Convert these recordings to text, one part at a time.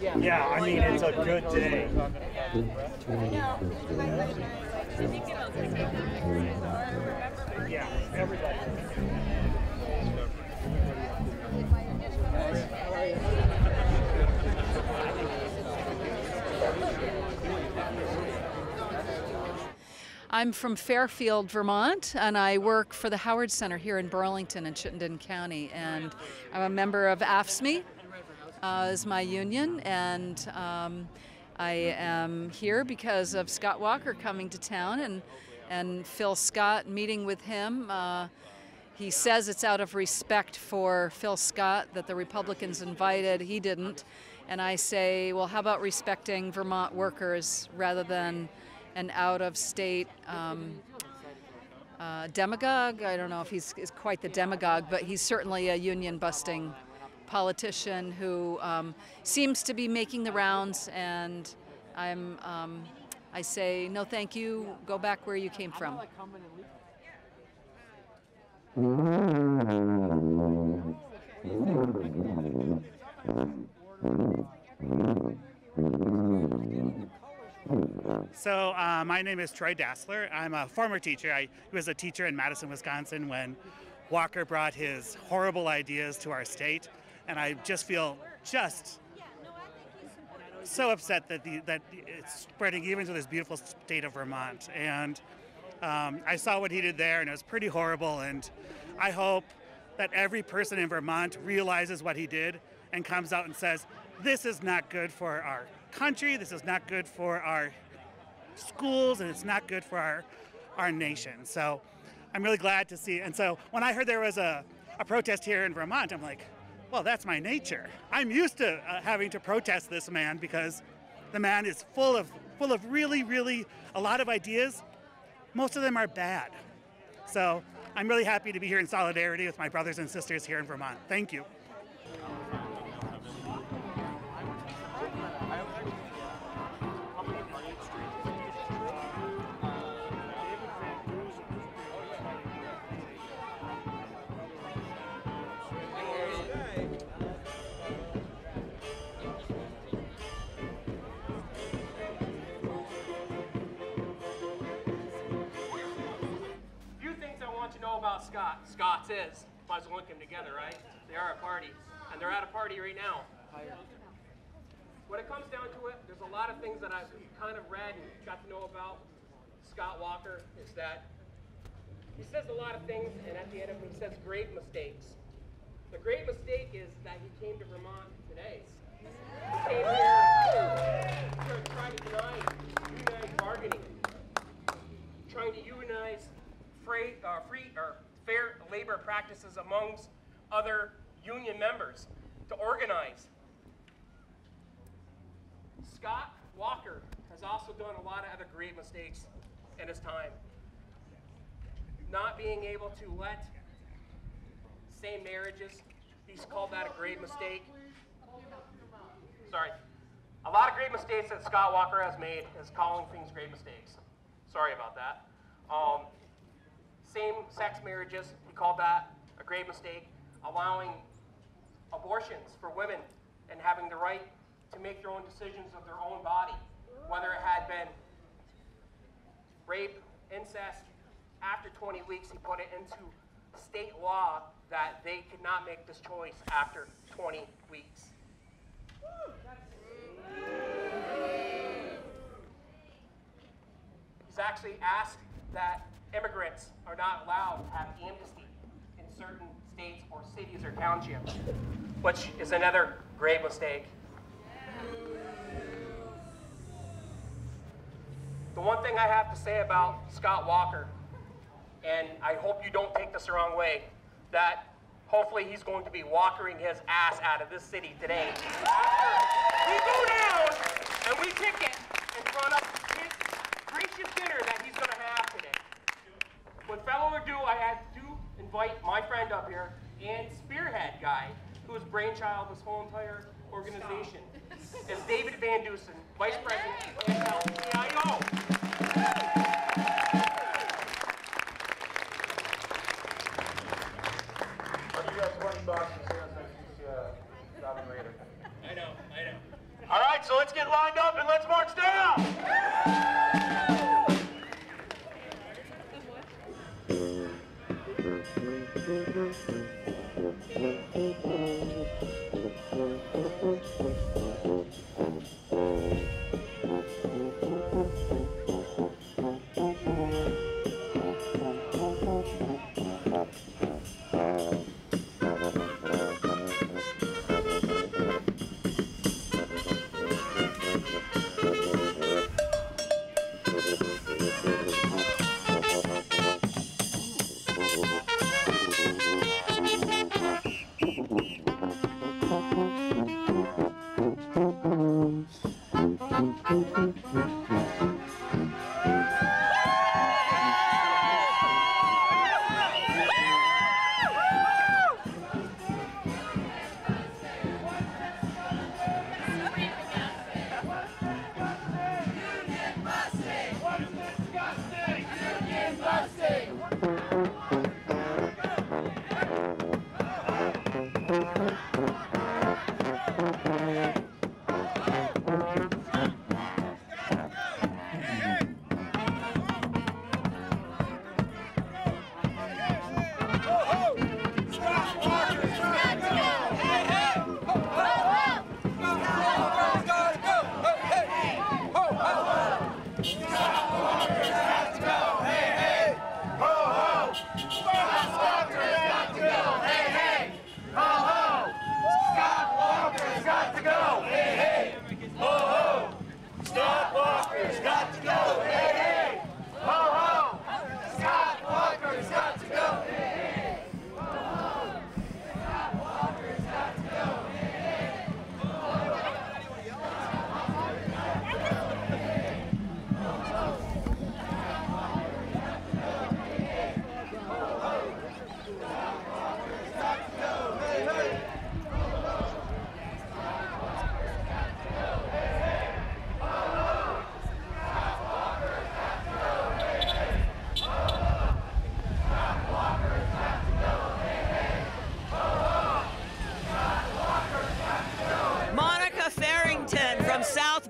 Yeah, I mean, it's a good day. Yeah, everybody. I'm from Fairfield, Vermont, and I work for the Howard Center here in Burlington in Chittenden County, and I'm a member of AFSCME, is my union, and I am here because of Scott Walker coming to town and Phil Scott, meeting with him. He says it's out of respect for Phil Scott that the Republicans invited, he didn't, and I say, well, how about respecting Vermont workers rather than an out-of-state demagogue. I don't know if he's quite the demagogue, but he's certainly a union-busting politician who seems to be making the rounds, and I say, no thank you, go back where you came from. So my name is Troy Dassler. I'm a former teacher. I was a teacher in Madison, Wisconsin when Walker brought his horrible ideas to our state, and I just feel so upset that that it's spreading even to this beautiful state of Vermont. And I saw what he did there, and it was pretty horrible, and I hope that every person in Vermont realizes what he did and comes out and says, this is not good for our country, this is not good for our schools, and it's not good for our nation. So I'm really glad to see, and so when I heard there was a protest here in Vermont, I'm like, well, that's my nature. I'm used to having to protest this man, because the man is full of really a lot of ideas. Most of them are bad. So I'm really happy to be here in solidarity with my brothers and sisters here in Vermont. Thank you. About Scott. Scott says, might as well link them together, right? They are a party, and they're at a party right now. When it comes down to it, there's a lot of things that I've kind of read and got to know about Scott Walker, is that he says a lot of things, and at the end of it, he says great mistakes. The great mistake is that he came to Vermont today. He came here to try to unite bargaining, trying to unionize free or fair labor practices amongst other union members to organize. Scott Walker has also done a lot of other great mistakes in his time. Not being able to let same marriages, he's called that a great mistake. Sorry. A lot of great mistakes that Scott Walker has made is calling things great mistakes. Sorry about that. Same-sex marriages, he called that a great mistake. Allowing abortions for women and having the right to make their own decisions of their own body, whether it had been rape, incest, after 20 weeks, he put it into state law that they could not make this choice after 20 weeks. He's actually asked that immigrants are not allowed to have amnesty in certain states or cities or townships, which is another grave mistake. The one thing I have to say about Scott Walker, and I hope you don't take this the wrong way, that hopefully he's going to be walkering his ass out of this city today. After we go down and we kick it in front of his gracious dinner that he's going to have today. With fellow ado, I had to invite my friend up here and spearhead guy, whose brainchild this whole entire organization is David Van Dusen, Vice President of LCIO. I know. right, so let's get lined up and let's march down.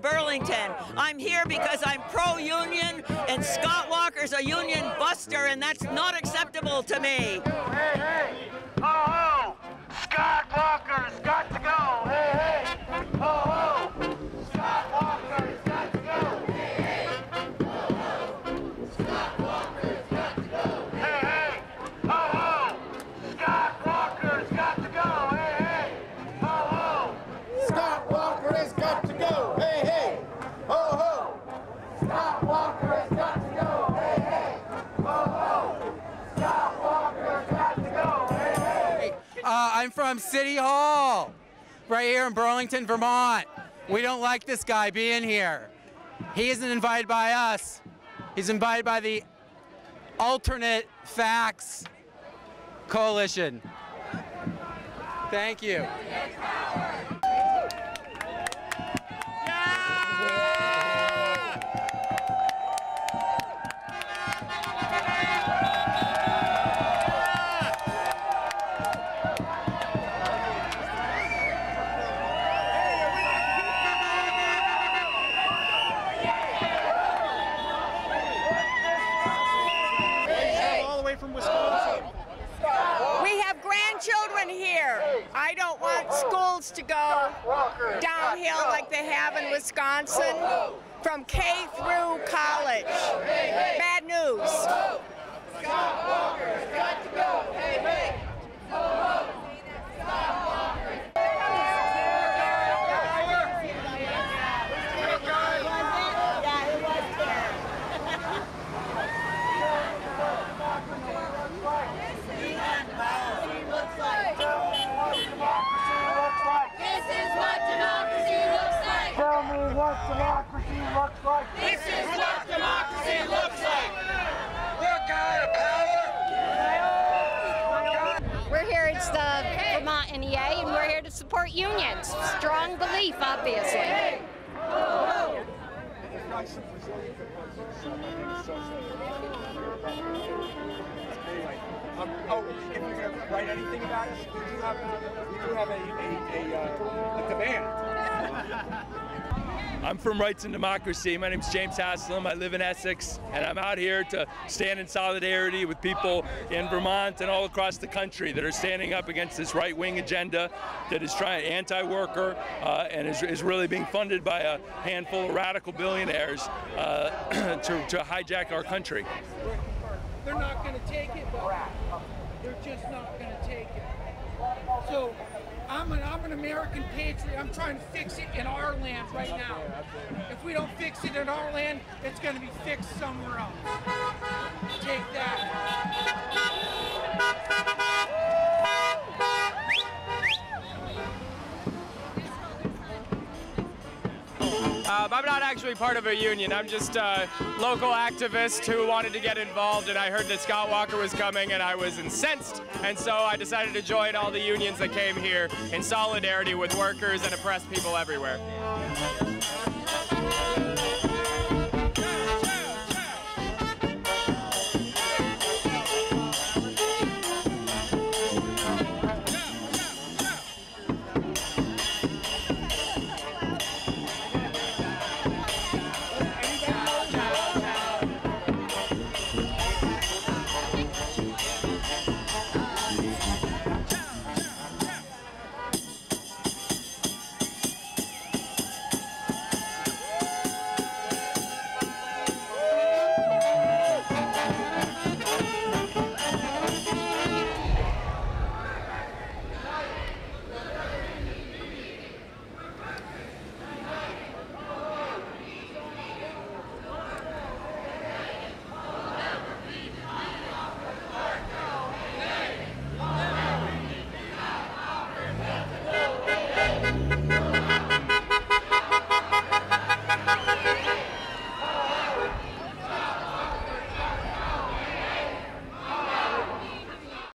Burlington. I'm here because I'm pro-union, and Scott Walker's a union buster, and that's not acceptable to me. Hey, hey, ho, ho, Scott Walker's got to go. Hey, hey, ho, ho, Scott Walker's got to go. Hey, hey, ho, ho, Scott Walker's got to go. Hey, hey, ho, ho, Scott Walker's got to go. Hey, hey, ho, ho, Scott Walker has got to go. Hey, hey. Scott Walker has got to go, hey, hey, ho, ho, Scott Walker has got to go, hey, hey. I'm from City Hall, right here in Burlington, Vermont. We don't like this guy being here. He isn't invited by us. He's invited by the Alternate Facts Coalition. Thank you. I don't want schools to go downhill like they have in Wisconsin from K through college. Bad news. Scott Walker's got to go. Hey, hey. Scott Walker's got to go. This is what democracy looks like. We're out of power. We're here, it's the Vermont NEA, and we're here to support unions. Strong belief, obviously. Oh, if you're going to write anything about us, we do have a demand. I'm from Rights and Democracy. My name's James Haslam. I live in Essex, and I'm out here to stand in solidarity with people in Vermont and all across the country that are standing up against this right-wing agenda that is trying anti-worker and is really being funded by a handful of radical billionaires to hijack our country. They're not going to take it, but they're just not going to take it. So I'm an American patriot. I'm trying to fix it in our land right now. If we don't fix it in our land, it's going to be fixed somewhere else. Take that. I'm not actually part of a union. I'm just a local activist who wanted to get involved, and I heard that Scott Walker was coming, and I was incensed. And so I decided to join all the unions that came here in solidarity with workers and oppressed people everywhere.